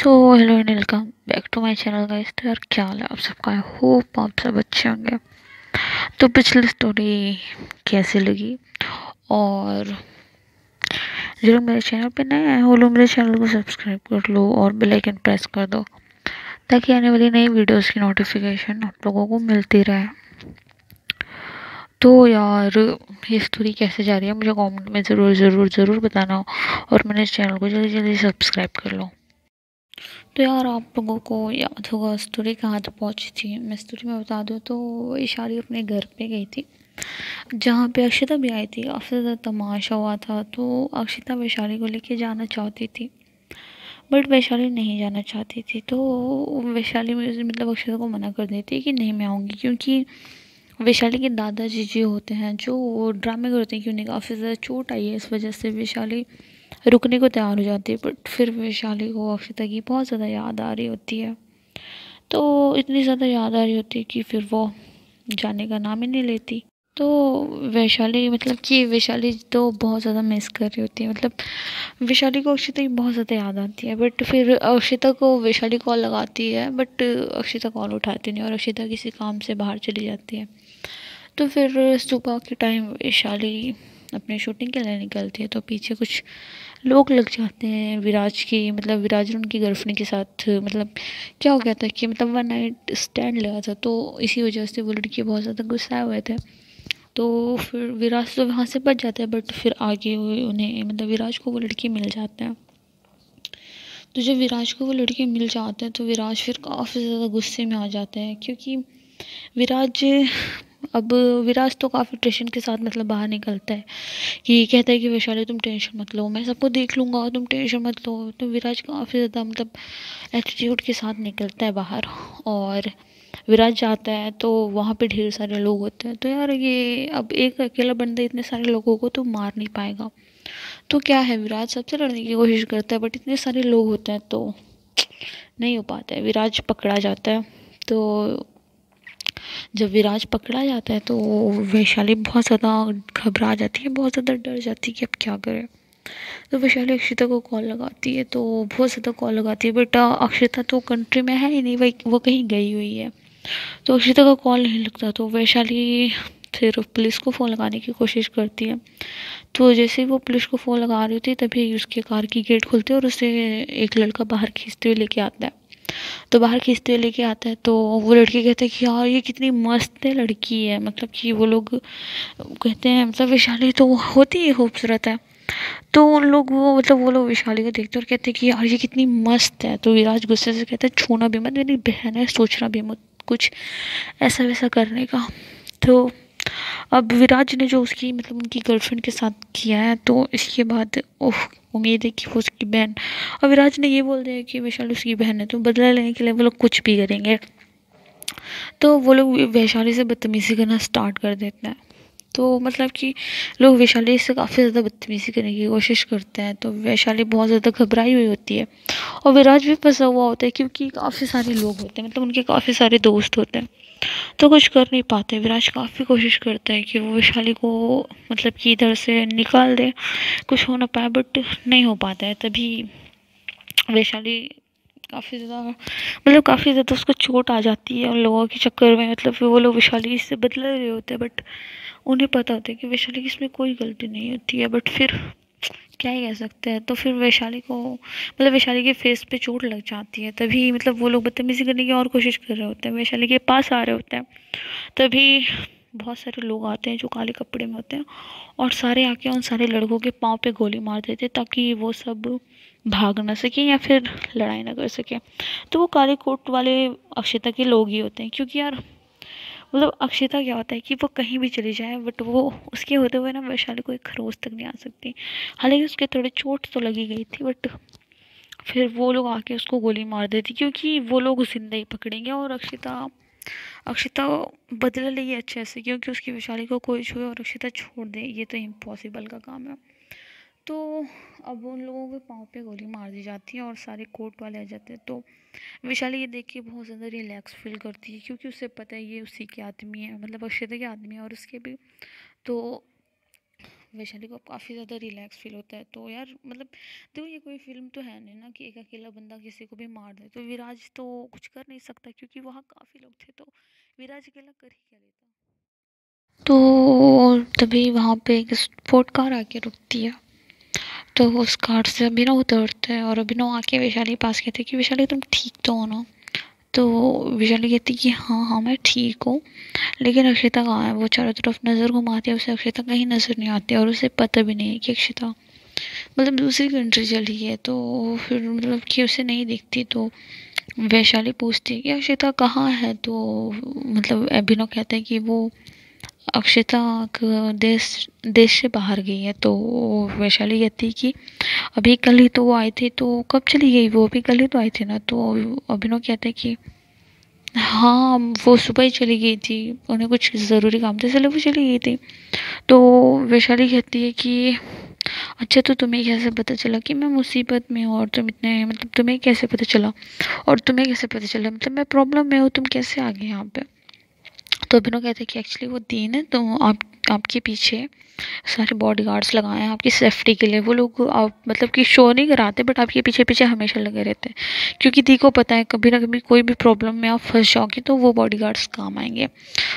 So hello and welcome back to my channel guys. तो यार क्या हाल है आप सबका, होप आप सब अच्छे होंगे। तो पिछली स्टोरी कैसी लगी, और जो लोग मेरे चैनल पे नए हैं वो लोग मेरे चैनल को सब्सक्राइब कर लो और बेल आइकन प्रेस कर दो ताकि आने वाली नई वीडियोस की नोटिफिकेशन आप लोगों को मिलती रहे। तो यार ये स्टोरी कैसे जा रही है मुझे कमेंट में ज़रूर ज़रूर ज़रूर बताना, और मेरे चैनल को जल्दी जल्दी सब्सक्राइब कर लो। तो यार आप लोगों को याद होगा स्टोरी कहाँ तक पहुँची थी। मैं स्टोरी में बता दूँ तो वैशाली अपने घर पे गई थी जहाँ पे अक्षता भी आई थी। काफ़ी ज़्यादा तमाशा हुआ था, तो अक्षता वैशाली को लेके जाना चाहती थी बट वैशाली नहीं जाना चाहती थी। तो वैशाली मतलब अक्षता को मना कर देती कि नहीं मैं आऊँगी, क्योंकि वैशाली के दादाजी जी होते हैं जो ड्रामे करते हैं कि उन्हें काफ़ी ज़्यादा चोट आई है। इस वजह से वैशाली रुकने को तैयार हो जाती है, बट फिर वैशाली को अक्षता की बहुत ज़्यादा याद आ रही होती है। तो इतनी ज़्यादा याद आ रही होती है कि फिर वो जाने का नाम ही नहीं लेती। तो वैशाली मतलब कि वैशाली तो बहुत ज़्यादा मिस कर रही होती है, मतलब वैशाली को अक्षता की बहुत ज़्यादा याद आती है। बट फिर अक्षता को वैशाली कॉल लगाती है बट अक्षता कॉल उठाती नहीं और अक्षता किसी काम से बाहर चली जाती है। तो फिर सुबह के टाइम वैशाली अपने शूटिंग के लिए निकलती है, तो पीछे कुछ लोग लग जाते हैं विराज की मतलब विराज ने उनकी गर्लफ्रेंड के साथ मतलब क्या हो गया था कि मतलब 1 नाइट स्टैंड लगा था, तो इसी वजह से वो लड़के बहुत ज़्यादा गुस्साए हुए थे। तो फिर विराज तो वहाँ से बच जाता है बट फिर आगे उन्हें मतलब विराज को वो लड़की मिल जाते हैं। तो जब विराज को वो लड़के मिल जाते हैं तो विराज फिर काफ़ी ज़्यादा गुस्से में आ जाते हैं, क्योंकि विराज तो काफ़ी टेंशन के साथ मतलब बाहर निकलता है कि कहता है कि वैशाली तुम टेंशन मत लो, मैं सबको देख लूँगा, तुम टेंशन मत लो। तो विराज काफ़ी ज़्यादा मतलब एटीट्यूड के साथ निकलता है बाहर, और विराज जाता है तो वहाँ पे ढेर सारे लोग होते हैं। तो यार ये अब एक अकेला बंदा इतने सारे लोगों को तो मार नहीं पाएगा, तो क्या है विराज सबसे लड़ने की कोशिश करता है बट इतने सारे लोग होते हैं तो नहीं हो पाता है। विराज पकड़ा जाता है, तो जब विराज पकड़ा जाता है तो वैशाली बहुत ज़्यादा घबरा जाती है, बहुत ज़्यादा डर जाती है कि अब क्या करें। तो वैशाली अक्षता को कॉल लगाती है, तो बहुत ज़्यादा कॉल लगाती है बेटा अक्षता तो कंट्री में है ही नहीं, भाई वो कहीं गई हुई है। तो अक्षता का कॉल नहीं लगता, तो वैशाली फिर पुलिस को फ़ोन लगाने की कोशिश करती है। तो जैसे ही वो पुलिस को फ़ोन लगा रही होती है तभी उसके कार की गेट खुलती है और उसे एक लड़का बाहर खींचते हुए लेके आता है। तो बाहर खींचते हुए लेके आता है तो वो लड़के कहते हैं कि यार ये कितनी मस्त है लड़की है, मतलब कि वो लोग कहते हैं मतलब वैशाली तो होती ही खूबसूरत है। तो उन लोग वो मतलब वो लोग वैशाली को देखते हैं और कहते हैं कि यार ये कितनी मस्त है। तो विराज गुस्से से कहता है छूना भी मत, मेरी बहन है, सोचना भी मत कुछ ऐसा वैसा करने का। तो अब विराज ने जो उसकी मतलब उनकी गर्लफ्रेंड के साथ किया है, तो इसके बाद ओह उम्मीद है कि वो उसकी बहन, और विराज ने ये बोल दिया कि वैशाली उसकी बहन है तो बदला लेने के लिए वो लोग कुछ भी करेंगे। तो वो लोग वैशाली से बदतमीज़ी करना स्टार्ट कर देते हैं। तो मतलब कि लोग वैशाली से काफ़ी ज़्यादा बदतमीज़ी करने की कोशिश करते हैं। तो वैशाली बहुत ज़्यादा घबराई हुई होती है और विराज भी फंसा हुआ होता है, क्योंकि काफ़ी सारे लोग होते हैं मतलब उनके काफ़ी सारे दोस्त होते हैं, तो कुछ कर नहीं पाते। विराज काफ़ी कोशिश करता है कि वो वैशाली को मतलब कि इधर से निकाल दे, कुछ हो ना पाए, बट नहीं हो पाता है। तभी वैशाली काफ़ी ज़्यादा मतलब काफ़ी ज़्यादा उसको चोट आ जाती है, और लोगों के चक्कर में मतलब वो लोग वैशाली इससे बदला रहे होते हैं बट उन्हें पता होता है कि वैशाली की इसमें कोई गलती नहीं होती है, बट फिर क्या ही कह सकते हैं। तो फिर वैशाली को मतलब वैशाली के फेस पे चोट लग जाती है। तभी मतलब वो लोग बदतमीजी करने की और कोशिश कर रहे होते हैं, वैशाली के पास आ रहे होते हैं, तभी बहुत सारे लोग आते हैं जो काले कपड़े में होते हैं और सारे आके उन सारे लड़कों के पाँव पे गोली मार देते हैं ताकि वो सब भाग ना सकें या फिर लड़ाई ना कर सकें। तो वो काले कोट वाले अक्षता के लोग ही होते हैं, क्योंकि यार मतलब अक्षता क्या होता है कि वो कहीं भी चली जाए बट वो उसके होते हुए ना वैशाली को एक खरोंच तक नहीं आ सकती। हालांकि उसके थोड़े चोट तो लगी गई थी बट फिर वो लोग आके उसको गोली मार देती, क्योंकि वो लोग जिंदा ही पकड़ेंगे और अक्षता बदला लेगी अच्छे से, क्योंकि उसकी वैशाली को कोई छुए और अक्षता छोड़ दे ये तो इम्पॉसिबल का काम है। तो अब उन लोगों के पाँव पे गोली मार दी जाती है और सारे कोर्ट वाले आ जाते हैं। तो वैशाली ये देख के बहुत ज़्यादा रिलैक्स फील करती है, क्योंकि उसे पता है ये उसी के आदमी है मतलब अक्षता के आदमी है और उसके भी। तो वैशाली को अब काफ़ी ज़्यादा रिलैक्स फील होता है। तो यार मतलब देखो ये कोई फिल्म तो है नहीं ना कि एक अकेला बंदा किसी को भी मार दे, तो विराज तो कुछ कर नहीं सकता क्योंकि वहाँ काफ़ी लोग थे, तो विराज अकेला कर ही क्या लेता। तो तभी वहाँ पे एक स्पोर्ट कार आके रुकती है, तो उस कार से अभिनव उतरते हैं और अभिनव आके वैशाली पास कहते हैं कि वैशाली तुम ठीक तो हो ना। तो वैशाली कहती है कि हाँ हाँ मैं ठीक हूँ, लेकिन अक्षिता कहाँ है। वो चारों तरफ नज़र घुमाती है, उसे अक्षिता कहीं नज़र नहीं आती और उसे पता भी नहीं है कि अक्षिता मतलब दूसरी कंट्री चली है। तो फिर मतलब कि उसे नहीं दिखती। तो वैशाली पूछती है कि अक्षिता कहाँ है। तो मतलब अभिनव कहता है कि वो अक्षिता देश से बाहर गई है। तो वैशाली कहती है कि अभी कल ही तो वो आई थी, तो कब चली गई वो, अभी कल ही तो आई थी ना। तो अभिनव कहते हैं कि हाँ वो सुबह ही चली गई थी, उन्हें कुछ ज़रूरी काम था इसलिए वो चली गई थी। तो वैशाली कहती है कि अच्छा तो तुम्हें कैसे पता चला कि मैं मुसीबत में हूँ, और तुम इतने मतलब तुम्हें कैसे पता चला, और तुम्हें कैसे पता चला मतलब मैं प्रॉब्लम में हूँ, तुम कैसे आ गए यहाँ पर। तो अभिनव कहते हैं कि एक्चुअली वो दीन है, तो आपके पीछे सारे बॉडी गार्ड्स लगाए हैं आपकी सेफ्टी के लिए। वो लोग आप मतलब कि शो नहीं कराते बट आपके पीछे पीछे हमेशा लगे रहते हैं, क्योंकि दी को पता है कभी ना कभी कोई भी प्रॉब्लम में आप फंस जाओगे तो वो बॉडी गार्ड्स काम आएंगे।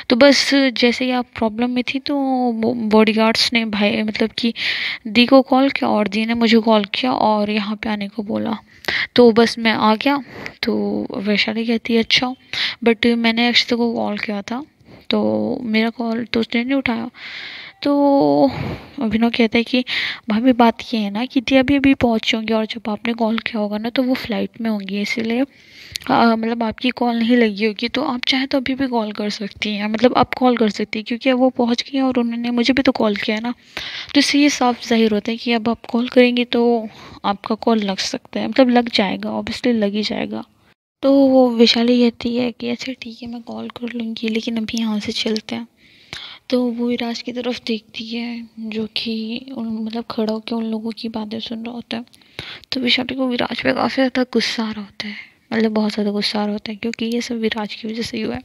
तो बस जैसे ही आप प्रॉब्लम में थी तो बॉडी गार्ड्स ने भाई मतलब कि दी को कॉल किया और दी ने मुझे कॉल किया और यहाँ पर आने को बोला, तो बस मैं आ गया। तो वैशाली कहती है अच्छा बट मैंने अक्षिता को कॉल किया था, तो मेरा कॉल तो उसने नहीं उठाया। तो अभिनव कहता है कि भाभी बात ये है ना कि दी अभी अभी पहुँची होंगी, और जब आपने कॉल किया होगा ना तो वो फ़्लाइट में होंगी, इसीलिए मतलब आपकी कॉल नहीं लगी होगी। तो आप चाहे तो अभी भी कॉल कर सकती हैं, मतलब आप कॉल कर सकती हैं क्योंकि वो पहुँच गई हैं और उन्होंने मुझे भी तो कॉल किया है ना। तो इससे ये साफ जाहिर होता है कि अब आप कॉल करेंगी तो आपका कॉल लग सकता है, मतलब लग जाएगा, ऑब्वियसली लग ही जाएगा। तो वो वैशाली कहती है कि अच्छा ठीक है मैं कॉल कर लूँगी, लेकिन अभी यहाँ से चलते हैं। तो वो विराज की तरफ देखती है जो कि मतलब खड़ा होकर उन लोगों की बातें सुन रहा होता है। तो वैशाली को विराज पे काफ़ी ज़्यादा गुस्सा आ रहा होता है, मतलब बहुत ज़्यादा गुस्सा आ रहा होता है क्योंकि ये सब विराज की वजह से ही हुआ है।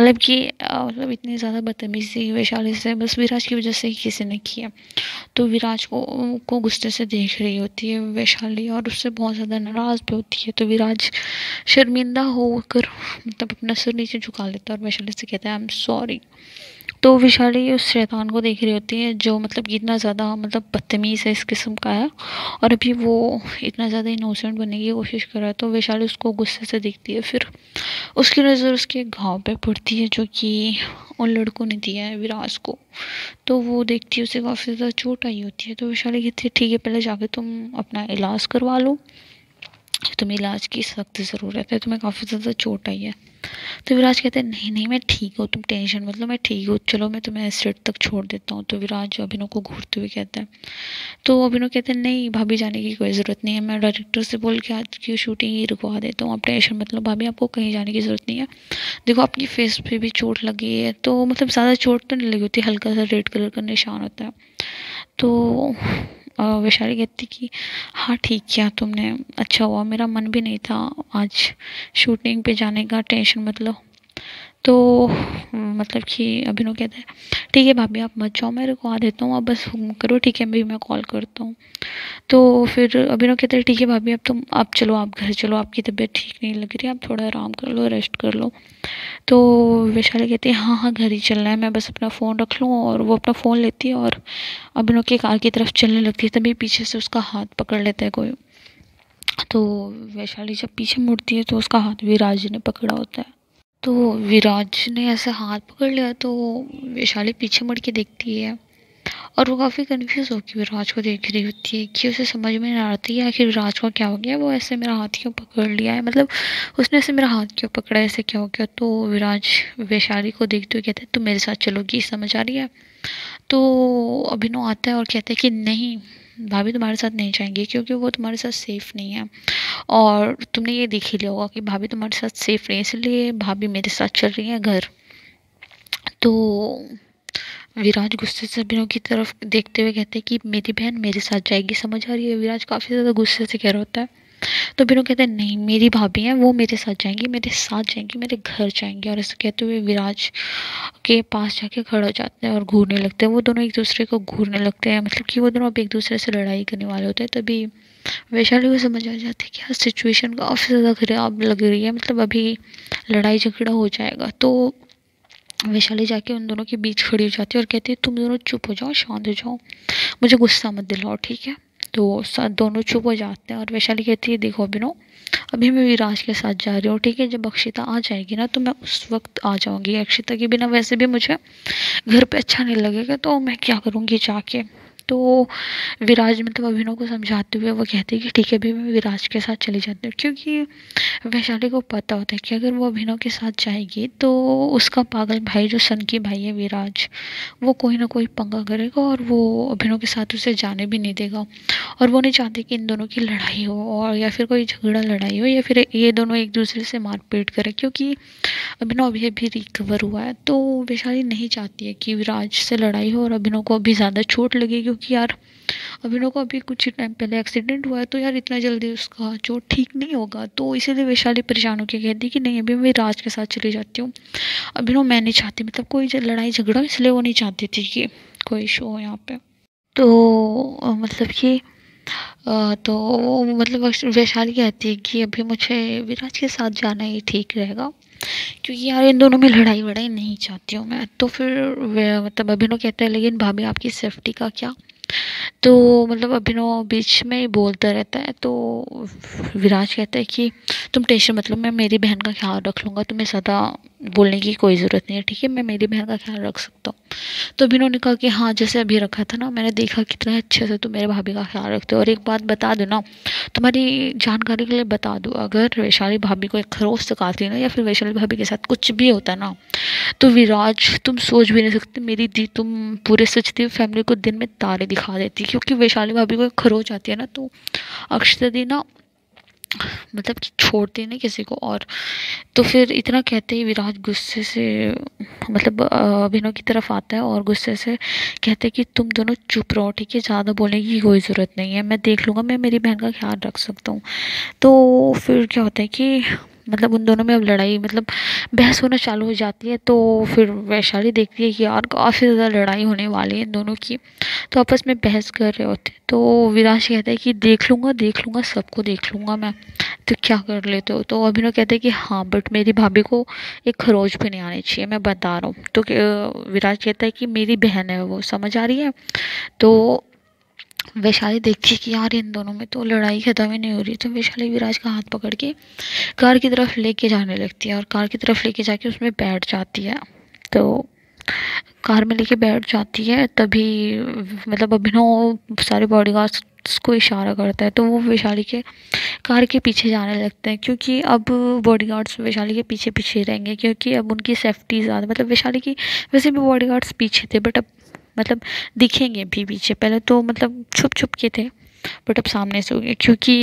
मतलब कि मतलब इतनी ज़्यादा बदतमीजी वैशाली से बस विराज की वजह से ही किसी ने किया। तो विराज को गुस्से से देख रही होती है वैशाली और उससे बहुत ज़्यादा नाराज़ भी होती है। तो विराज शर्मिंदा होकर मतलब अपना सर नीचे झुका लेता है और वैशाली से कहता है आई एम सॉरी। तो वैशाली उस शैतान को देख रही होती है जो मतलब इतना ज़्यादा मतलब बदतमीज़ है, इस किस्म का है, और अभी वो इतना ज़्यादा इनोसेंट बनने की कोशिश कर रहा है। तो वैशाली उसको गुस्से से देखती है, फिर उसकी नज़र उसके घाव पे पड़ती है जो कि उन लड़कों ने दिया है विराज को। तो वो देखती है उसे काफ़ी ज़्यादा चोट आई होती है। तो वैशाली कहती है ठीक है पहले जाके तुम अपना इलाज करवा लो, तुम्हें इलाज की सख्त ज़रूरत है, तुम्हें काफ़ी ज़्यादा चोट आई है। तो विराज कहते हैं नहीं नहीं मैं ठीक हूँ, तुम टेंशन मत लो, मैं ठीक हूँ, चलो मैं तुम्हें स्टेट तक छोड़ देता हूँ। तो विराज अभिनव को घूरते हुए कहता है। तो अभिनव कहते हैं नहीं भाभी जाने की कोई ज़रूरत नहीं है, मैं डायरेक्टर से बोल के आज की शूटिंग रुकवा देता हूँ, आप टेंशन मत लो भाभी, आपको कहीं जाने की ज़रूरत नहीं है। देखो आपकी फेस पर भी चोट लगी है, तो मतलब ज़्यादा चोट तो नहीं लगी होती, हल्का सा रेड कलर का निशान होता है। तो वैशाली कहती कि हाँ ठीक किया तुमने, अच्छा हुआ, मेरा मन भी नहीं था आज शूटिंग पे जाने का, टेंशन मत लो। तो मतलब कि अभिनव कहता है ठीक है भाभी आप मत जाओ, मैं रुकवा देता हूँ, आप बस हुक्म करो, ठीक है भाभी मैं कॉल करता हूँ। तो फिर अभिनव कहता है ठीक है भाभी अब तुम आप चलो, आप घर चलो, आपकी तबीयत ठीक नहीं लग रही, आप थोड़ा आराम कर लो, रेस्ट कर लो। तो वैशाली कहती है हाँ हाँ घर ही चलना है, मैं बस अपना फ़ोन रख लूँ। और वो अपना फ़ोन लेती है और अभिनव के कार की तरफ चलने लगती है, तभी पीछे से उसका हाथ पकड़ लेता है कोई। तो वैशाली जब पीछे मुड़ती है तो उसका हाथ विराज ने पकड़ा होता है। तो विराज ने ऐसे हाथ पकड़ लिया। तो वैशाली पीछे मुड़ के देखती है और वो काफ़ी कन्फ्यूज़ होकर विराज को देख रही होती है कि उसे समझ में नहीं आती है आखिर विराज को क्या हो गया, वो ऐसे मेरा हाथ क्यों पकड़ लिया है, मतलब उसने ऐसे मेरा हाथ क्यों पकड़ा, ऐसे क्या हो गया। तो विराज वैशाली को देखते हुए कहता है तुम मेरे साथ चलोगी, समझ आ रही है। तो अभिनव आता है और कहता है कि नहीं भाभी तुम्हारे साथ नहीं जाएंगे क्योंकि वो तुम्हारे साथ सेफ़ नहीं है, और तुमने ये देख ही लिया होगा कि भाभी तुम्हारे साथ सेफ़ नहीं है, इसलिए भाभी मेरे साथ चल रही है घर। तो विराज गुस्से से अभिनव की तरफ देखते हुए कहते हैं कि मेरी बहन मेरे साथ जाएगी, समझ आ रही है। विराज काफ़ी ज़्यादा गुस्से से कह रहा होता है। तो फिर वो कहते हैं नहीं मेरी भाभी हैं वो मेरे साथ जाएंगी मेरे घर जाएंगी। और ऐसे कहते हुए विराज के पास जाके खड़ा हो जाते हैं और घूरने लगते हैं। वो दोनों एक दूसरे को घूरने लगते हैं, मतलब कि वो दोनों अब एक दूसरे से लड़ाई करने वाले होते हैं। तभी वैशाली को समझ आ जाती है कि यार सिचुएशन काफ़ी ज़्यादा खराब लग रही है, मतलब अभी लड़ाई झगड़ा हो जाएगा। तो वैशाली जाके उन दोनों के बीच खड़ी हो जाती है और कहती है तुम दोनों चुप हो जाओ, शांत हो जाओ, मुझे गुस्सा मत दिलाओ, ठीक है। तो दोनों चुप हो जाते हैं और वैशाली कहती है देखो अभिनव, अभी मैं विराज के साथ जा रही हूँ, ठीक है, जब अक्षिता आ जाएगी ना तो मैं उस वक्त आ जाऊँगी। अक्षिता के बिना वैसे भी मुझे घर पे अच्छा नहीं लगेगा, तो मैं क्या करूँगी जाके। तो विराज मतलब अभिनव को समझाते हुए वो कहती है कि ठीक है अभी मैं विराज के साथ चली जाती हूँ, क्योंकि वैशाली को पता होता है कि अगर वो अभिनव के साथ जाएगी तो उसका पागल भाई जो सन की भाई है विराज, वो कोई ना कोई पंगा करेगा और वो अभिनव के साथ उसे जाने भी नहीं देगा। और वो नहीं चाहती कि इन दोनों की लड़ाई हो और या फिर कोई झगड़ा लड़ाई हो या फिर ये दोनों एक दूसरे से मारपीट करें, क्योंकि अभिनव अभी अभी रिकवर हुआ है। तो वैशाली नहीं चाहती है कि विराज से लड़ाई हो और अभिनव को अभी ज़्यादा चोट लगेगी, कि यार अभिनव को अभी कुछ ही टाइम पहले एक्सीडेंट हुआ है, तो यार इतना जल्दी उसका जो ठीक नहीं होगा। तो इसीलिए वैशाली परेशान होकर कहती कि नहीं अभी मैं राज के साथ चली जाती हूँ, अभिनव मैं नहीं चाहती, मतलब कोई लड़ाई झगड़ा, इसलिए वो नहीं चाहती थी कि कोई इशू हो यहाँ पे। तो मतलब कि वैशाली कहती है कि अभी मुझे विराज के साथ जाना ही ठीक रहेगा, क्योंकि यार इन दोनों में लड़ाई वड़ाई नहीं चाहती हूँ मैं। तो फिर मतलब अभिनव कहता है लेकिन भाभी आपकी सेफ्टी का क्या। तो मतलब अभिनव बीच में ही बोलता रहता है। तो विराज कहता है कि तुम टेंशन मत लो, मैं मेरी बहन का ख्याल रख लूँगा, तुम्हें ज़्यादा बोलने की कोई ज़रूरत नहीं है, ठीक है, मैं मेरी बहन का ख्याल रख सकता हूँ। तो अभिनव ने कहा कि हाँ जैसे अभी रखा था ना, मैंने देखा कितना अच्छे से तुम मेरे भाभी का ख्याल रखते हो। और एक बात बता दो ना, तुम्हारी जानकारी के लिए बता दो, अगर वैशाली भाभी को एक खरोच तकाती ना या फिर वैशाली भाभी के साथ कुछ भी होता ना, तो विराज तुम सोच भी नहीं सकते, मेरी दी तुम पूरे सचदेव फैमिली को दिन में तारे दिखा देती। क्योंकि वैशाली भाभी को खरोच आती है ना तो अक्षता दी ना मतलब कि छोड़ती ना किसी को। और तो फिर इतना कहते ही विराज गुस्से से मतलब अभिनव की तरफ आता है और गुस्से से कहते हैं कि तुम दोनों चुप रहो, ठीक है, ज़्यादा बोलने की कोई ज़रूरत नहीं है, मैं देख लूँगा, मैं मेरी बहन का ख्याल रख सकता हूँ। तो फिर क्या होता है कि मतलब उन दोनों में अब लड़ाई मतलब बहस होना चालू हो जाती है। तो फिर वैशाली देखती है कि यार काफ़ी ज़्यादा लड़ाई होने वाली है इन दोनों की, तो आपस में बहस कर रहे होते हैं। तो विराज कहता है कि देख लूँगा सबको देख लूँगा मैं, तो क्या कर लेते हो। तो अभिनव कहते हैं कि हाँ बट मेरी भाभी को एक खरोच भी नहीं आनी चाहिए, मैं बता रहा हूँ। तो विराज कहता है कि मेरी बहन है वो, समझ आ रही है। तो वैशाली देखती है कि यार इन दोनों में तो लड़ाई ख़त्म ही नहीं हो रही। तो वैशाली विराज का हाथ पकड़ के कार की तरफ लेके जाने लगती है और कार की तरफ लेके जाके उसमें बैठ जाती है। तो कार में लेके बैठ जाती है। तभी मतलब अभिनव सारे बॉडीगार्ड्स को इशारा करता है, तो वो वैशाली के कार के पीछे जाने लगते हैं, क्योंकि अब बॉडीगार्ड्स वैशाली के पीछे पीछे रहेंगे, क्योंकि अब उनकी सेफ्टी ज़्यादा मतलब वैशाली की वैसे भी बॉडीगार्ड्स पीछे थे बट अब मतलब दिखेंगे भी पीछे, पहले तो मतलब छुप छुप के थे बट अब सामने से हो गए, क्योंकि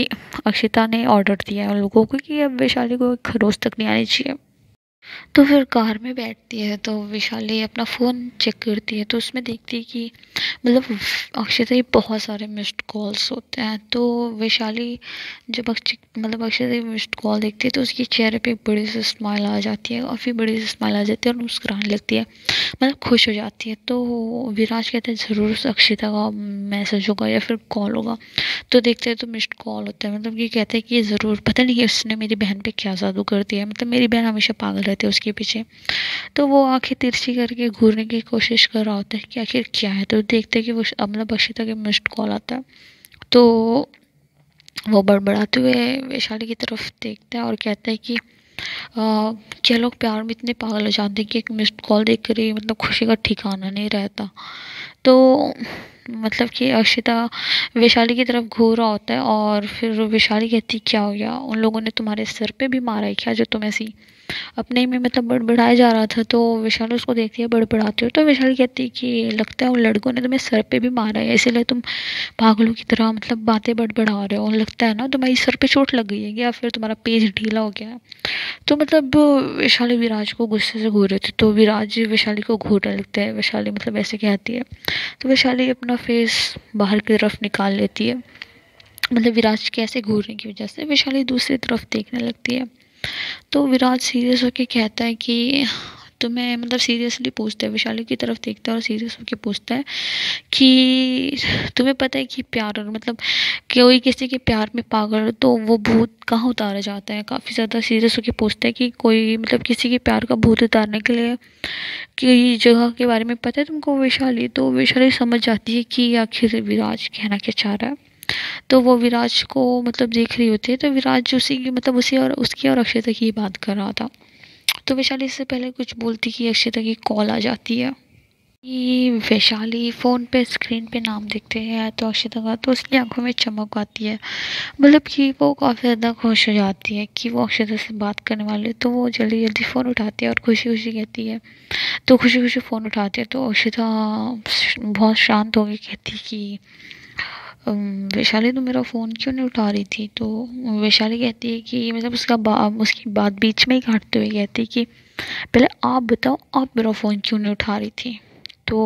अक्षिता ने ऑर्डर दिया है उन लोगों को कि अब वैशाली को खरोच तक नहीं आनी चाहिए। तो फिर कार में बैठती है तो वैशाली अपना फ़ोन चेक करती है, तो उसमें देखती है कि मतलब अक्षिता के बहुत सारे मिस्ड कॉल्स होते हैं। तो वैशाली जब अक्षिता की मिस्ड कॉल देखती है तो उसके चेहरे पे बड़ी सी स्माइल आ जाती है, काफ़ी बड़ी सी स्माइल आ जाती है और मुस्कुराने लगती है, मतलब खुश हो जाती है। तो विराज कहते हैं ज़रूर अक्षिता का मैसेज होगा या फिर कॉल होगा। तो देखते हैं तो मिस्ड कॉल होता है, मतलब ये कहते हैं कि ज़रूर पता नहीं उसने मेरी बहन पर क्या जादू कर दिया, मतलब मेरी बहन हमेशा पागल थे उसके पीछे। तो वो आंखें तिरछी करके घूरने की कोशिश कर रहा होता है कि आखिर क्या है। तो देखते हैं कि वो मतलब अक्षिता के मिस्ड कॉल आता है, तो वो बड़बड़ाते हुए वैशाली की तरफ देखता है और कहता है कि क्या लोग प्यार में इतने पागल हो जाते हैं कि एक मिस्ड कॉल देख कर ही मतलब खुशी का ठिकाना नहीं रहता। तो मतलब कि अक्षिता वैशाली की तरफ घूर रहा होता है और फिर वैशाली कहती क्या हो गया, उन लोगों ने तुम्हारे सर पे भी मारा है क्या, जो तुम ऐसी अपने में मतलब बड़बड़ाया जा रहा था। तो वैशाली उसको देखती है बड़बड़ाते हुए, तो वैशाली कहती है कि लगता है उन लड़कों ने तुम्हें सर पे भी मारा है, इसीलिए तुम पागलों की तरह मतलब बातें बड़बड़ा रहे हो, लगता है ना तुम्हारी सर पे चोट लग गई है या फिर तुम्हारा पेज ढीला हो गया है। तो मतलब वैशाली विराज को गुस्से से घूर रहे थे, तो विराज वैशाली को घूरने लगता है, वैशाली मतलब ऐसे कहती है। तो वैशाली अपना फेस बाहर की तरफ निकाल लेती है मतलब विराज के ऐसे घूरने की वजह से वैशाली दूसरी तरफ देखने लगती है। तो विराज सीरियस होकर कहता है कि तुम्हें मतलब सीरियसली पूछता है, वैशाली की तरफ देखता है और सीरियस होकर पूछता है कि तुम्हें पता है कि प्यार और मतलब कोई किसी के प्यार में पागल तो वो भूत कहाँ उतारा जाता है। काफ़ी ज़्यादा सीरियस होकर पूछता है कि कोई मतलब किसी के प्यार का भूत उतारने के लिए कि जगह के बारे में पता है तुमको वैशाली। तो वैशाली समझ जाती है कि आखिर विराज कहना क्या चाह रहा है। तो वो विराज को मतलब देख रही होती है। तो विराज उसी की मतलब उसी और उसकी और अक्षय तक ये बात कर रहा था। तो वैशाली इससे पहले कुछ बोलती कि अक्षय तक की कॉल आ जाती है कि वैशाली फ़ोन पे स्क्रीन पे नाम देखते हैं तो अक्षता का, तो उसकी आंखों में चमक आती है। मतलब कि वो काफ़ी ज़्यादा खुश हो जाती है कि वो अक्षता से बात करने वाले। तो वो जल्दी जल्दी फ़ोन उठाती है और खुशी खुशी कहती है, तो खुशी खुशी फ़ोन उठाती है। तो अक्षता बहुत शांत होकर कहती है कि वैशाली तो मेरा फ़ोन क्यों नहीं उठा रही थी। तो वैशाली कहती है कि मतलब उसकी बात बीच में ही काटते हुए कहती है कि पहले आप बताओ आप मेरा फ़ोन क्यों नहीं उठा रही थी। तो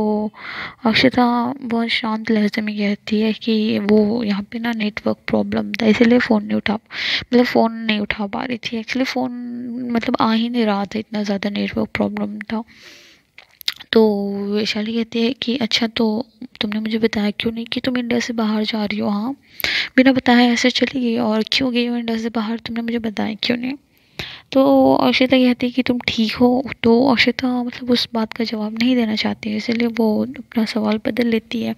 अक्षता बहुत शांत लहजे में कहती है कि वो यहाँ पे ना नेटवर्क प्रॉब्लम था इसलिए फ़ोन नहीं उठा पा रही थी। एक्चुअली फ़ोन मतलब आ ही नहीं रहा था, इतना ज़्यादा नेटवर्क प्रॉब्लम था। तो वैशाली कहती है कि अच्छा तो तुमने मुझे बताया क्यों नहीं कि तुम इंडिया से बाहर जा रही हो। हाँ बिना बताया ऐसे चली गई और क्यों गई हो इंडिया से बाहर, तुमने मुझे बताया क्यों नहीं। तो अक्षता कहती है कि तुम ठीक हो। तो अक्षता मतलब उस बात का जवाब नहीं देना चाहती है इसलिए वो अपना सवाल बदल लेती है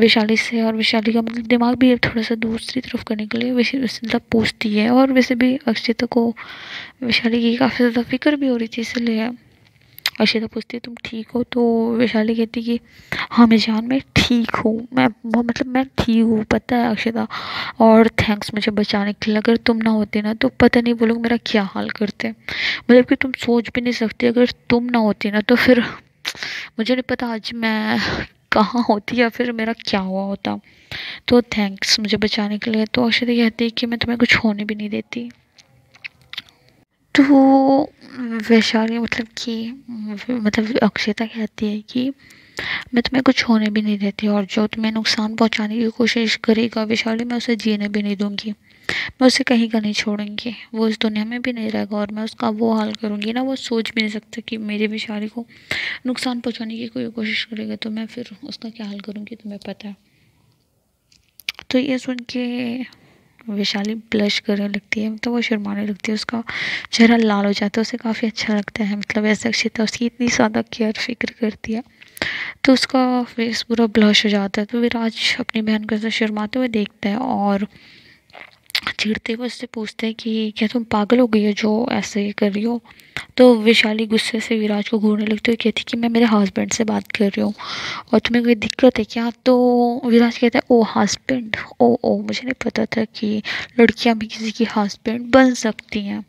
वैशाली से। और वैशाली का मतलब दिमाग भी थोड़ा सा दूसरी तरफ करने के लिए मतलब पूछती है। और वैसे भी अक्षता को वैशाली की काफ़ी ज़्यादा फिक्र भी हो रही थी इसलिए अक्षता पूछती है तुम ठीक हो। तो वैशाली कहती है कि हाँ मैं जान मैं ठीक हूँ, मैं ठीक हूँ पता है अक्षता, और थैंक्स मुझे बचाने के लिए। अगर तुम ना होते ना तो पता नहीं वो लोग मेरा क्या हाल करते। मतलब कि तुम सोच भी नहीं सकते, अगर तुम ना होते ना तो फिर मुझे नहीं पता आज मैं कहाँ होती या फिर मेरा क्या हुआ होता। तो थैंक्स मुझे बचाने के लिए। तो अक्षता कहती है कि मैं तुम्हें कुछ होने भी नहीं देती। तो वैशाली मतलब कि मतलब अक्षता कहती है कि मैं तुम्हें कुछ होने भी नहीं देती और जो तुम्हें नुकसान पहुंचाने की कोशिश करेगा वैशाली मैं उसे जीने भी नहीं दूंगी, मैं उसे कहीं का नहीं छोड़ूंगी, वो इस दुनिया में भी नहीं रहेगा और मैं उसका वो हाल करूंगी ना, वो सोच भी नहीं सकता कि मेरी वैशाली को नुकसान पहुँचाने की कोई कोशिश करेगा तो मैं फिर उसका क्या हाल करूँगी तुम्हें पता है। तो ये सुन के वैशाली ब्लश करने लगती है, मतलब तो वो शर्माने लगती है, उसका चेहरा लाल हो जाता है, उसे काफ़ी अच्छा लगता है। मतलब ऐसा अक्षता उसकी इतनी ज़्यादा केयर फिक्र करती है तो उसका फेस पूरा ब्लश हो जाता है। तो विराज अपनी बहन को ऐसा शर्माते हुए देखता है और चिढ़ते हुए उससे पूछते हैं कि क्या तुम पागल हो गई हो जो ऐसे कर रही हो। तो वैशाली गुस्से से विराज को घूरने लगती हुई कहती कि मैं मेरे हस्बैंड से बात कर रही हूँ और तुम्हें कोई दिक्कत है क्या। तो विराज कहता है ओ हस्बैंड, ओ मुझे नहीं पता था कि लड़कियाँ भी किसी की हस्बैंड बन सकती हैं।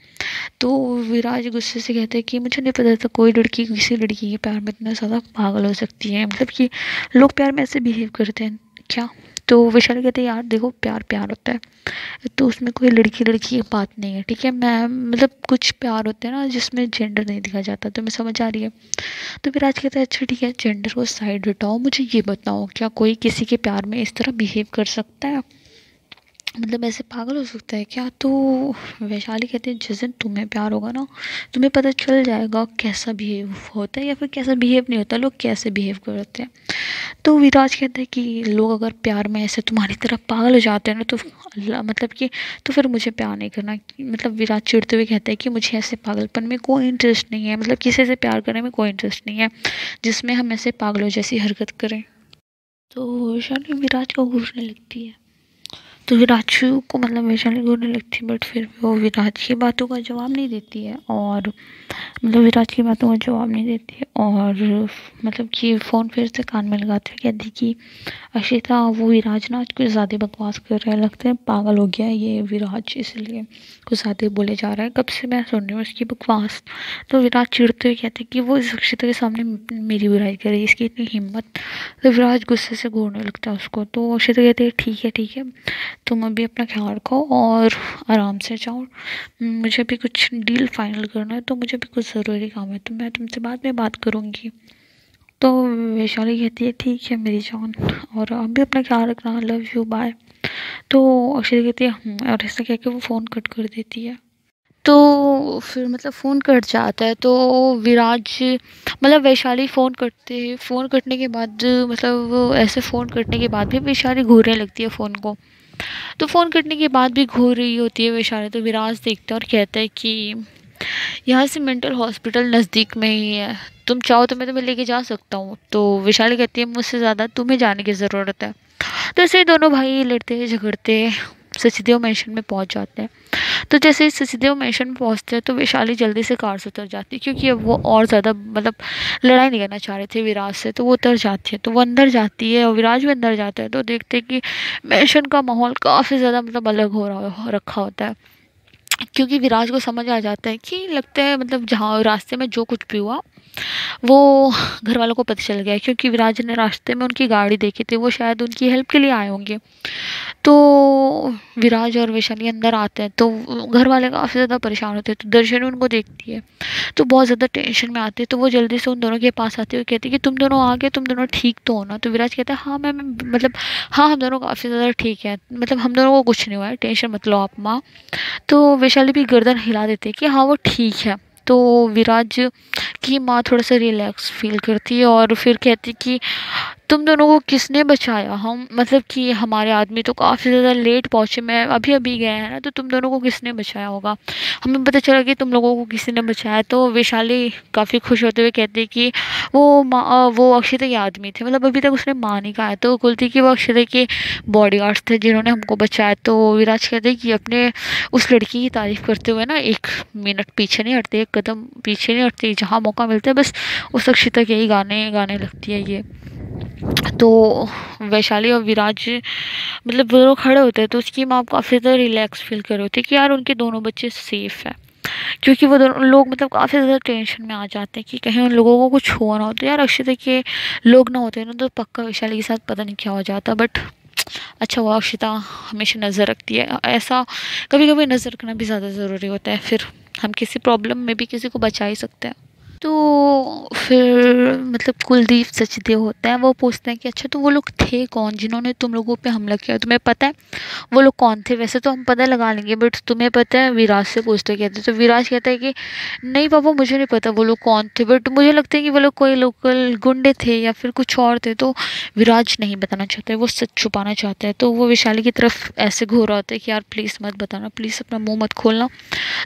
तो विराज गुस्से से कहता है कि मुझे नहीं पता था कोई लड़की किसी लड़की के प्यार में इतना ज़्यादा पागल हो सकती है, मतलब कि लोग प्यार में ऐसे बिहेव करते हैं क्या। तो वैशाली कहते हैं यार देखो प्यार प्यार होता है तो उसमें कोई लड़की लड़की की बात नहीं है, ठीक है। मैं मतलब कुछ प्यार होते हैं ना जिसमें जेंडर नहीं दिखा जाता, तुम्हें समझ आ रही है। तो विराज कहते हैं अच्छा ठीक है जेंडर को साइड हटाओ, मुझे ये बताओ क्या कोई किसी के प्यार में इस तरह बिहेव कर सकता है, मतलब ऐसे पागल हो सकता है क्या। तो वैशाली कहते हैं जिस दिन तुम्हें प्यार होगा ना तुम्हें पता चल जाएगा कैसा बिहेव होता है या फिर कैसा बिहेव नहीं होता, लोग कैसे बिहेव करते हैं। तो विराज कहता है कि लोग अगर प्यार में ऐसे तुम्हारी तरह पागल हो जाते हैं ना तो अल्लाह मतलब कि तो फिर मुझे प्यार नहीं करना। मतलब विराज चिढ़ते हुए कहता है कि मुझे ऐसे पागलपन में कोई इंटरेस्ट नहीं है, मतलब किसी से प्यार करने में कोई इंटरेस्ट नहीं है जिसमें हम ऐसे पागलों जैसी हरकत करें। तो वैशाली विराज को घूरने लगती है। तो विराज को मतलब वैशाली घूरने लगती है बट फिर वो विराज की बातों का जवाब नहीं देती है और मतलब विराज की बातों का जवाब नहीं देती है और मतलब कि फ़ोन फिर से कान में लगाते हुए कहती कि अक्षता वो विराज ना आज कुछ ज़्यादा बकवास कर रहा है, लगता है पागल हो गया ये विराज, इसलिए कुछ ज़्यादा बोले जा रहा है, कब से मैं सुन रही हूँ उसकी बकवास। तो विराज चिढ़ते हुए कहते हैं कि वो इस अक्षता के सामने मेरी बुराई कर रही है, इसकी इतनी हिम्मत। तो विराज गुस्से से घूरने लगता है उसको। तो अक्षता कहते हैं ठीक है ठीक है तुम अभी अपना ख्याल रखो और आराम से जाओ, मुझे भी कुछ डील फाइनल करना है तो मुझे भी कुछ ज़रूरी काम है तो मैं तुमसे बाद में बात करूँगी। तो वैशाली कहती है ठीक है मेरी जान और आप भी अपना ख्याल रखना, लव यू बाय। तो अक्षय कहती है और ऐसा कह के वो फ़ोन कट कर देती है। तो फिर मतलब फ़ोन कट जाता है। तो विराज मतलब वैशाली फ़ोन कटने के बाद मतलब ऐसे फ़ोन कटने के बाद भी वैशाली घूरने लगती है फ़ोन को। तो फ़ोन कटने के बाद भी घूर रही होती है वैशाली। तो विराज देखता है और कहता है कि यहाँ से मेंटल हॉस्पिटल नज़दीक में ही है, तुम चाहो तो मैं तुम्हें लेके जा सकता हूँ। तो वैशाली कहती है मुझसे ज़्यादा तुम्हें जाने की ज़रूरत है। तो ऐसे दोनों भाई लड़ते झगड़ते सचदेव मैंशन में पहुँच जाते हैं। तो जैसे सचदेव मैंशन में पहुँचते हैं तो वैशाली जल्दी से कार से उतर जाती है, क्योंकि अब वो और ज़्यादा मतलब लड़ाई नहीं करना चाह रहे थे विराज से। तो वो उतर जाती है। तो वो अंदर जाती है और विराज भी अंदर जाता है। तो देखते हैं कि मैंशन का माहौल काफ़ी ज़्यादा मतलब अलग हो रहा रखा होता है, क्योंकि विराज को समझ आ जाता है कि लगता है मतलब जहाँ रास्ते में जो कुछ भी हुआ वो घर वालों को पता चल गया है, क्योंकि विराज ने रास्ते में उनकी गाड़ी देखी थी, वो शायद उनकी हेल्प के लिए आए होंगे। तो विराज और वैशाली अंदर आते हैं तो घर वाले काफ़ी ज़्यादा परेशान होते हैं। तो दर्शनी उनको देखती है तो बहुत ज़्यादा टेंशन में आती है। तो वो जल्दी से उन दोनों के पास आती है और कहती है कि तुम दोनों आ गए, तुम दोनों ठीक तो हो ना। तो विराज कहता है हाँ मैम मतलब हाँ हम दोनों काफ़ी ज़्यादा ठीक है, मतलब हम दोनों को कुछ नहीं हुआ है, टेंशन मत लो आप माँ। तो वैशाली भी गर्दन हिला देती है कि हाँ वो ठीक है। तो विराज की माँ थोड़ा सा रिलैक्स फील करती है और फिर कहती है कि तुम दोनों को किसने बचाया, हम मतलब कि हमारे आदमी तो काफ़ी ज़्यादा लेट पहुँचे, मैं अभी अभी गए हैं ना, तो तुम दोनों को किसने बचाया होगा, हमें पता चला कि तुम लोगों को किसी ने बचाया। तो वैशाली काफ़ी खुश होते हुए कहती है कि वो अक्षय के आदमी थे, मतलब अभी तक उसने माँ नहीं कहा। तो बोलती कि वो अक्षय के बॉडीगार्ड्स थे जिन्होंने हमको बचाया। तो विराज कहते हैं कि अपने उस लड़की की तारीफ़ करते हुए ना एक मिनट पीछे नहीं हटते, एक कदम पीछे नहीं हटते, जहाँ मौका मिलता है बस उस अक्षय के ही गाने लगती है ये। तो वैशाली और विराज मतलब दोनों खड़े होते हैं। तो उसकी माँ काफ़ी ज़्यादा रिलैक्स फील कर रही होती है कि यार उनके दोनों बच्चे सेफ़ हैं, क्योंकि वो दोनों लोग मतलब काफ़ी ज़्यादा टेंशन में आ जाते हैं कि कहीं उन लोगों को कुछ हुआ ना हो। तो यार अक्षिता के लोग ना होते ना तो पक्का वैशाली के साथ पता नहीं क्या हो जाता। बट अच्छा हुआ अक्षिता हमेशा नज़र रखती है, ऐसा कभी कभी नज़र रखना भी ज़्यादा ज़रूरी होता है, फिर हम किसी प्रॉब्लम में भी किसी को बचा ही सकते हैं। तो फिर मतलब कुलदीप सचदेव होता है, वो पूछते हैं कि अच्छा तो वो लोग थे कौन जिन्होंने तुम लोगों पे हमला किया, तुम्हें पता है वो लोग कौन थे, वैसे तो हम पता लगा लेंगे बट तुम्हें पता है, विराज से पूछते कहते। तो विराज कहता है कि नहीं पापा मुझे नहीं पता वो लोग कौन थे, बट मुझे लगता है कि वो लोग कोई लोकल गुंडे थे या फिर कुछ और थे। तो विराज नहीं बताना चाहता है, वो सच छुपाना चाहता है। तो वो वैशाली की तरफ ऐसे घूर रहा होता है कि यार प्लीज़ मत बताना, प्लीज़ अपना मुँह मत खोलना।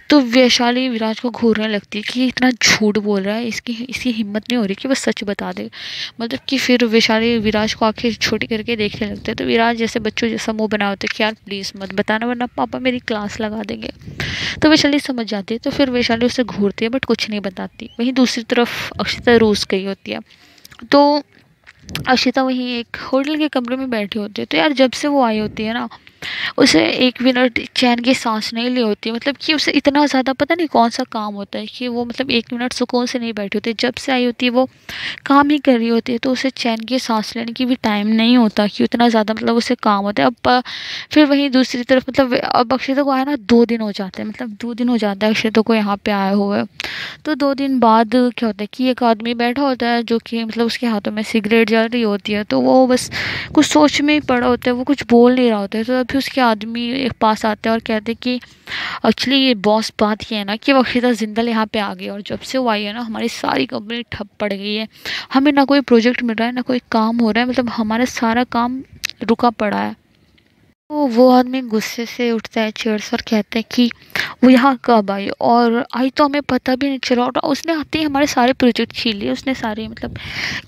तो वैशाली विराज को घूरने लगती है कि इतना झूठ बोल रहा है, इसकी हिम्मत नहीं हो रही कि वो सच बता दे, मतलब कि फिर वैशाली विराज को आंखें छोटी करके देखने लगते हैं। तो विराज जैसे बच्चों जैसा मुंह बना होता है कि यार प्लीज़ मत बताना वरना पापा मेरी क्लास लगा देंगे। तो वैशाली समझ जाती है। तो फिर वैशाली उसे घूरती है बट कुछ नहीं बताती। वहीं दूसरी तरफ अक्षिता रूस गई होती है। तो अक्षिता वहीं एक होटल के कमरे में बैठी होती है। तो यार जब से वो आई होती है ना उसे एक मिनट चैन की सांस नहीं ली होती, मतलब कि उसे इतना ज़्यादा पता नहीं कौन सा काम होता है कि वो मतलब एक मिनट सुकून से नहीं बैठी होती। जब से आई होती है वो काम ही कर रही होती है, तो उसे चैन की सांस लेने की भी टाइम नहीं होता कि उतना ज़्यादा मतलब उसे काम होता है। अब फिर वहीं दूसरी तरफ मतलब अब अक्षिता को आया ना 2 दिन हो जाते हैं, मतलब 2 दिन हो जाता है अक्षिता को यहाँ पर आए हुए। तो 2 दिन बाद क्या होता है कि एक आदमी बैठा होता है जो कि मतलब उसके हाथों में सिगरेट जल रही होती है। तो वो बस कुछ सोच में ही पड़ा होता है, वो कुछ बोल नहीं रहा होता है। तो फिर उसके आदमी एक पास आते हैं और कहते हैं कि एक्चुअली ये बॉस बात ये है ना कि अक्षिता जिंदल यहाँ पे आ गई और जब से वो आई है ना हमारी सारी कंपनी ठप पड़ गई है, हमें ना कोई प्रोजेक्ट मिल रहा है ना कोई काम हो रहा है, मतलब हमारा सारा काम रुका पड़ा है। तो वो आदमी गुस्से से उठता है चेयर से और कहते हैं कि वो यहाँ कब आई और आई तो हमें पता भी नहीं चला, और उसने आते ही हमारे सारे प्रोजेक्ट छीन लिए, उसने सारे मतलब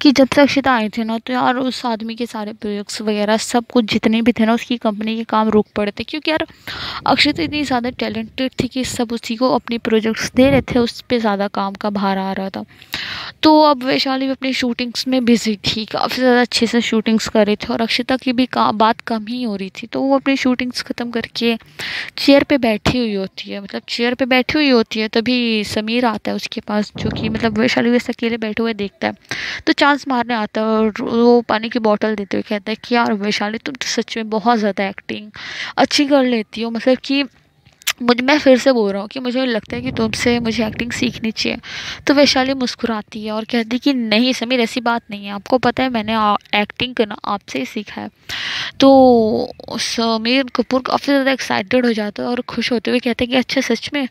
कि जब से अक्षिता आए थे ना तो यार उस आदमी के सारे प्रोजेक्ट्स वगैरह सब कुछ जितने भी थे ना उसकी कंपनी के काम रुक पड़े थे, क्योंकि यार अक्षिता इतनी ज़्यादा टैलेंटेड थी कि सब उसी को अपने प्रोजेक्ट्स दे रहे थे, उस पर ज़्यादा काम का भार आ रहा था। तो अब वैशाली भी अपनी शूटिंग्स में बिजी थी, काफ़ी ज़्यादा अच्छे से शूटिंग्स कर रही थी और अक्षिता की भी बात कम ही हो रही थी। तो वो अपनी शूटिंग्स ख़त्म करके चेयर पे बैठी हुई होती है, मतलब चेयर पे बैठी हुई होती है तभी समीर आता है उसके पास, जो कि मतलब वैशाली वैसे अकेले बैठे हुए देखता है। तो चांस मारने आता है और वो पानी की बोतल देते हुए कहता है कि यार वैशाली तुम तो सच में बहुत ज़्यादा एक्टिंग अच्छी कर लेती हो, मतलब कि मैं फिर से बोल रहा हूँ कि मुझे लगता है कि तुमसे मुझे एक्टिंग सीखनी चाहिए। तो वैशाली मुस्कुराती है और कहती है कि नहीं समीर, ऐसी बात नहीं है, आपको पता है मैंने एक्टिंग करना आपसे ही सीखा है। तो समीर कपूर काफ़ी ज़्यादा एक्साइटेड हो जाता है और खुश होते हुए कहते हैं कि अच्छा सच में?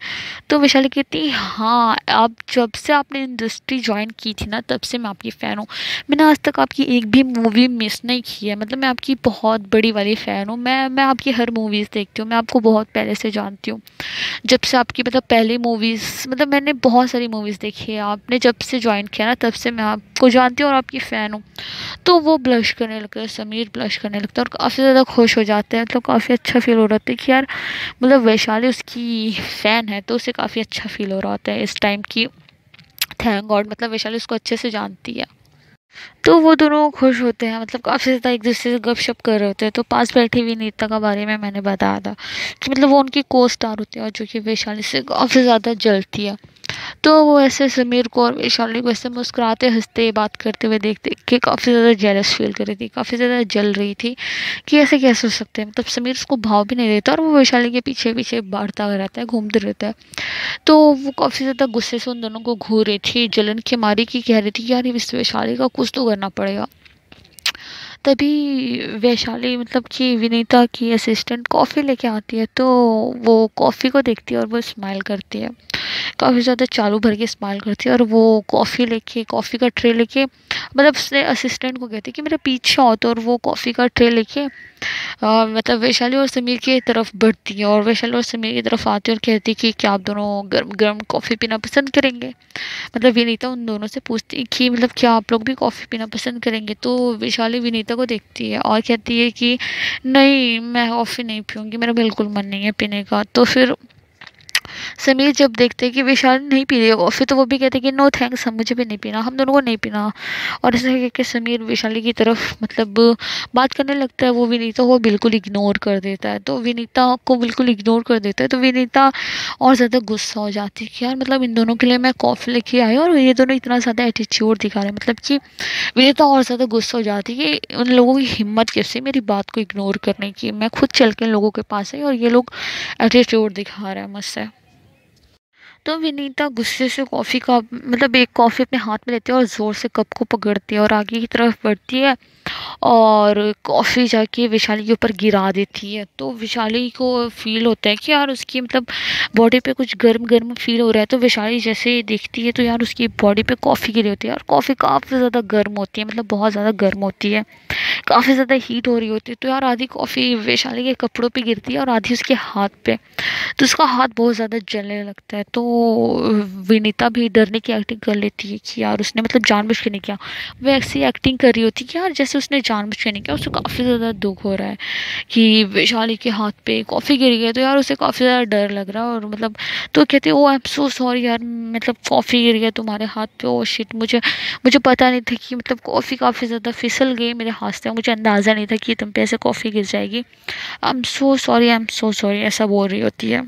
तो वैशाली कहती हाँ, आप जब से आपने इंडस्ट्री ज्वाइन की थी ना तब से मैं आपकी फ़ैन हूँ, मैंने आज तक आपकी एक भी मूवी मिस नहीं की है, मतलब मैं आपकी बहुत बड़ी वाली फ़ैन हूँ, मैं आपकी हर मूवीज़ देखती हूँ, मैं आपको बहुत पहले से जानती हूँ, जब से आपकी मतलब पहली मूवीज़, मतलब मैंने बहुत सारी मूवीज़ देखी है, आपने जब से ज्वाइन किया ना तब से मैं आपको जानती हूँ और आपकी फ़ैन हूँ। तो वो ब्लश करने लगता है, समीर ब्लश करने लगता है और काफ़ी ज़्यादा खुश हो जाते हैं। तो काफ़ी अच्छा फील हो रहा था कि यार मतलब वैशाली उसकी फ़ैन है, तो उसे काफ़ी अच्छा फील हो रहा होता है इस टाइम की, थैंक गॉड, मतलब वैशाली उसको अच्छे से जानती है। तो वो दोनों खुश होते हैं, मतलब काफ़ी ज़्यादा एक दूसरे से गपशप कर रहे होते हैं। तो पास बैठी हुई नीता के बारे में मैंने बताया था कि मतलब वो उनकी को स्टार होती है और जो कि वैशाली से काफ़ी ज़्यादा जलती है। तो वो ऐसे समीर को और वैशाली को ऐसे मुस्कुराते हंसते बात करते हुए देखते कि काफ़ी ज़्यादा जेलस फील कर रही थी, काफ़ी ज़्यादा जल रही थी कि ऐसे कैसे हो सकते हैं, मतलब समीर उसको भाव भी नहीं देता और वो वैशाली के पीछे पीछे बढ़ता हुआ रहता है, घूमते रहता है। तो वो काफ़ी ज़्यादा गुस्से से उन दोनों को घूर रही थी जलन के मारे, की कह रही थी यार इस वैशाली का कुछ तो करना पड़ेगा। तभी वैशाली मतलब कि विनीता की असिस्टेंट कॉफ़ी लेके आती है, तो वो कॉफ़ी को देखती है और वो स्माइल करती है, काफ़ी ज़्यादा चालू भर के स्माइल करती है और वो कॉफ़ी लेके, कॉफ़ी का ट्रे लेके मतलब उसने असिस्टेंट को कहती है कि मेरे पीछे आओ। तो और वो कॉफ़ी का ट्रे लेके मतलब वैशाली और समीर की तरफ बढ़ती है और वैशाली और समीर की तरफ आती है और कहती है कि क्या आप दोनों गर्म गर्म कॉफ़ी पीना पसंद करेंगे? मतलब विनीता उन दोनों से पूछती है कि मतलब क्या आप लोग भी कॉफ़ी पीना पसंद करेंगे? तो वैशाली विनीता को देखती है और कहती है कि नहीं मैं कॉफ़ी नहीं पीऊँगी, मेरा बिल्कुल मन नहीं है पीने का। तो फिर समीर जब देखते हैं कि वैशाली नहीं पी रही है कॉफ़ी, तो वो भी कहते हैं कि नो थैंक्स, हम मुझे भी नहीं पीना, हम दोनों को नहीं पीना। और ऐसा कहकर समीर वैशाली की तरफ मतलब बात करने लगता है, वो विनीता को बिल्कुल इग्नोर कर देता है। तो विनीता को बिल्कुल इग्नोर कर देता है, तो विनीता और ज़्यादा गुस्सा हो जाती है कि यार मतलब इन दोनों के लिए मैं कॉफ़ी लेके आई और ये दोनों इतना ज़्यादा एटीट्यूड दिखा रहे हैं, मतलब कि विनीता और ज़्यादा गुस्सा हो जाती है कि उन लोगों की हिम्मत कैसे मेरी बात को इग्नोर करने की, मैं खुद चल के लोगों के पास आई और ये लोग एटीट्यूड दिखा रहे हैं मुझसे। तो विनीता गुस्से से कॉफ़ी का मतलब एक कॉफ़ी अपने हाथ में लेती है और ज़ोर से कप को पकड़ती है और आगे की तरफ बढ़ती है और कॉफ़ी जाके वैशाली के ऊपर गिरा देती है। तो वैशाली को फील होता है कि यार उसकी मतलब बॉडी पे कुछ गर्म गर्म फील हो रहा है। तो वैशाली जैसे देखती है तो यार उसकी बॉडी पे कॉफ़ी गिरी होती है और कॉफ़ी काफ़ी ज़्यादा गर्म होती है, मतलब बहुत ज़्यादा गर्म होती है, काफ़ी ज़्यादा हीट हो रही होती है। तो यार आधी कॉफ़ी वैशाली के कपड़ों पे गिरती है और आधी उसके हाथ पे, तो उसका हाथ बहुत ज़्यादा जलने लगता है। तो विनीता भी डरने की एक्टिंग कर लेती है कि यार उसने मतलब जानबूझ के नहीं किया, वह ऐसी एक्टिंग कर रही होती है कि यार जैसे उसने जानबूझ के नहीं किया। उसको काफ़ी ज़्यादा दुख हो रहा है कि वैशाली के हाथ पे कॉफ़ी गिर गई, तो यार उसे काफ़ी ज़्यादा डर लग रहा है और मतलब तो कहती है ओ आई एम सो सॉरी यार, मतलब कॉफ़ी गिर गया तुम्हारे हाथ पे, ओ शिट, मुझे पता नहीं था कि मतलब कॉफ़ी काफ़ी ज़्यादा फिसल गई मेरे हाथ से, मुझे अंदाज़ा नहीं था कि तुम पे ऐसे कॉफ़ी गिर जाएगी, I am so sorry, I am so sorry, ऐसा बोल रही होती है।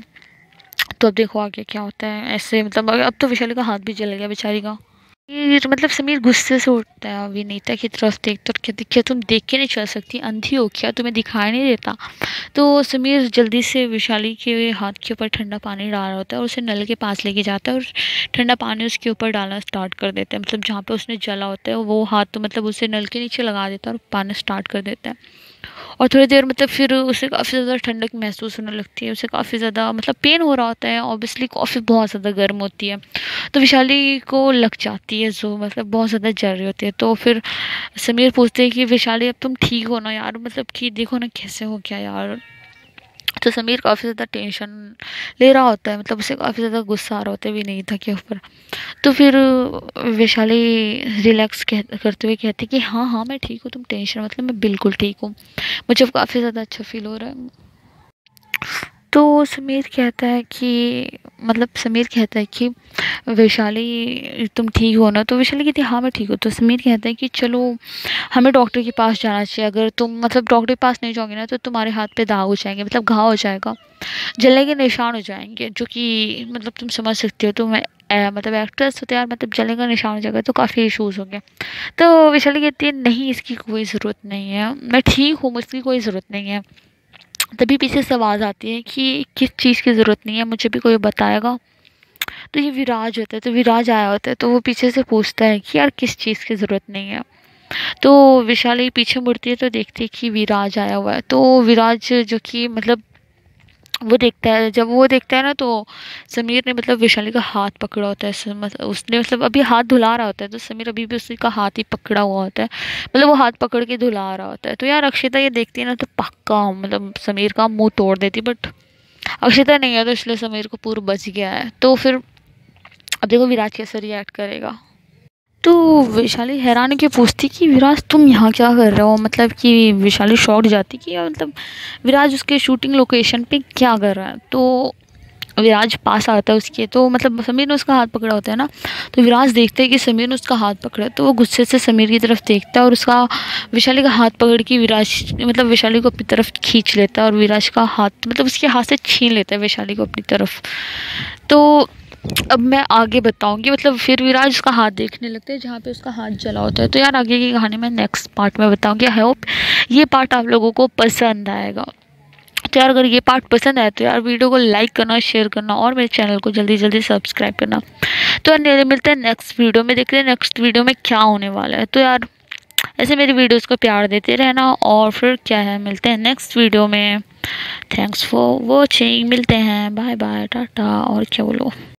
तो अब देखो आगे क्या होता है, ऐसे मतलब अब तो वैशाली का हाथ भी जल गया बेचारी का। मतलब समीर गुस्से से उठता है, विनीता की तरफ देखता और कहती है तुम देख के नहीं चल सकती, अंधी हो क्या, तुम्हें दिखाई नहीं देता? तो समीर जल्दी से वैशाली के हाथ के ऊपर ठंडा पानी डाल रहा होता है और उसे नल के पास लेके जाता है और ठंडा पानी उसके ऊपर डालना स्टार्ट कर देता है, मतलब जहाँ पे उसने जला होता है वो हाथ तो मतलब उसे नल के नीचे लगा देता है और पानी स्टार्ट कर देता है। और थोड़ी देर मतलब फिर उसे काफ़ी ज़्यादा ठंडक महसूस होने लगती है, उसे काफ़ी ज़्यादा मतलब पेन हो रहा होता है, ऑब्वियसली कॉफ़ी बहुत ज़्यादा गर्म होती है। तो वैशाली को लग जाती है जो मतलब बहुत ज़्यादा जल रही होती है। तो फिर समीर पूछते हैं कि वैशाली अब तुम ठीक हो ना यार, मतलब कि देखो ना कैसे हो क्या यार। तो समीर काफ़ी ज़्यादा टेंशन ले रहा होता है, मतलब उसे काफ़ी ज़्यादा गुस्सा आ रहा होता है विनीता के ऊपर। तो फिर वैशाली रिलैक्स करते हुए कहती है कि हाँ हाँ मैं ठीक हूँ, तुम टेंशन मतलब मैं बिल्कुल ठीक हूँ, मुझे अब काफ़ी ज़्यादा अच्छा फील हो रहा है। तो समीर कहता है कि मतलब समीर कहता है कि वैशाली तुम ठीक हो ना? तो वैशाली कहती है हाँ मैं ठीक हूँ। तो समीर कहता है कि चलो हमें डॉक्टर के पास जाना चाहिए, अगर तुम मतलब डॉक्टर के पास नहीं जाओगे ना तो तुम्हारे हाथ पे दाग हो जाएंगे, मतलब घाव हो जाएगा, जलने के निशान हो जाएंगे, जो कि मतलब तुम समझ सकते हो, तुम मतलब एक्ट्रेस होते यार, मतलब जलने का निशान हो जाएगा तो काफ़ी इशूज़ होंगे। तो वैशाली कहती है नहीं इसकी कोई ज़रूरत नहीं है, मैं ठीक हूँ, मुझकी कोई ज़रूरत नहीं है। तभी पीछे से आवाज़ आती है कि किस चीज़ की ज़रूरत नहीं है, मुझे भी कोई बताएगा। तो ये विराज होता है, तो विराज आया होता है, तो वो पीछे से पूछता है कि यार किस चीज़ की ज़रूरत नहीं है। तो वैशाली पीछे मुड़ती है तो देखती है कि विराज आया हुआ है। तो विराज जो कि मतलब वो देखता है, जब वो देखता है ना तो समीर ने मतलब वैशाली का हाथ पकड़ा होता है, उसने मतलब अभी हाथ धुला रहा होता है, तो समीर अभी भी उसका हाथ ही पकड़ा हुआ होता है, मतलब वो हाथ पकड़ के धुला रहा होता है। तो यार अक्षिता ये देखती है ना तो पक्का मतलब समीर का मुंह तोड़ देती, बट अक्षिता नहीं है तो इसलिए समीर को पूरा बच गया है। तो फिर अब देखो विराज कैसे रिएक्ट करेगा। तो वैशाली हैरान होकर पूछती कि विराज तुम यहाँ क्या कर रहे हो, मतलब कि वैशाली शॉक जाती कि मतलब विराज उसके शूटिंग लोकेशन पे क्या कर रहा है। तो विराज पास आता है उसके, तो मतलब समीर ने उसका हाथ पकड़ा होता है ना, तो विराज देखते हैं कि समीर ने उसका हाथ पकड़ा, तो वो गुस्से से समीर की तरफ देखता है और उसका वैशाली का हाथ पकड़ के विराज मतलब वैशाली को अपनी तरफ खींच लेता है और विराज का हाथ मतलब उसके हाथ से छीन लेता है वैशाली को अपनी तरफ। तो अब मैं आगे बताऊंगी, मतलब फिर विराज उसका हाथ देखने लगता है जहाँ पे उसका हाथ जला होता है। तो यार आगे की कहानी मैं नेक्स्ट पार्ट में बताऊंगी। आई होप ये पार्ट आप लोगों को पसंद आएगा। तो यार अगर ये पार्ट पसंद आए तो यार वीडियो को लाइक करना, शेयर करना और मेरे चैनल को जल्दी जल्दी सब्सक्राइब करना। तो यार मिलते हैं नेक्स्ट वीडियो में, देखते हैं नेक्स्ट वीडियो में क्या होने वाला है। तो यार ऐसे मेरी वीडियोज़ को प्यार देते रहना और फिर क्या है, मिलते हैं नेक्स्ट वीडियो में। थैंक्स फॉर वॉचिंग, मिलते हैं, बाय बाय, टाटा और क्या बोलो।